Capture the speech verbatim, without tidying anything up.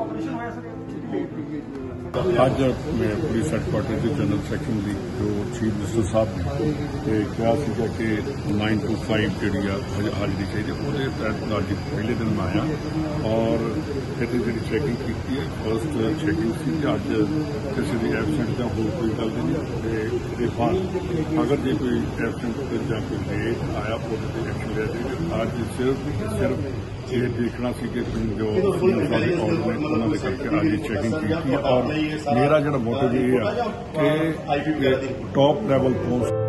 आज मैं police headquarter के जनरल सैक्शन की जो चीफ मिनिस्टर साहब ने कहा कि नाइन टू फाइव जी हाजरी चाहिए उन्होंने तहत आज पहले दिन में आया और इतनी जी चैकिंग की फस्ट चैकिंग थी अज किसी भी एबसेंट का होर कोई गल नहीं अगर जो कोई एबसेंट या कोई लेट आया तो एक्शन लिया जाएगा। आज सिर्फ सिर्फ ये देखना सी कि जो उन्होंने करके आज चैकिंग की और मेरा जो मोटिव ये है कि टॉप लेवल तो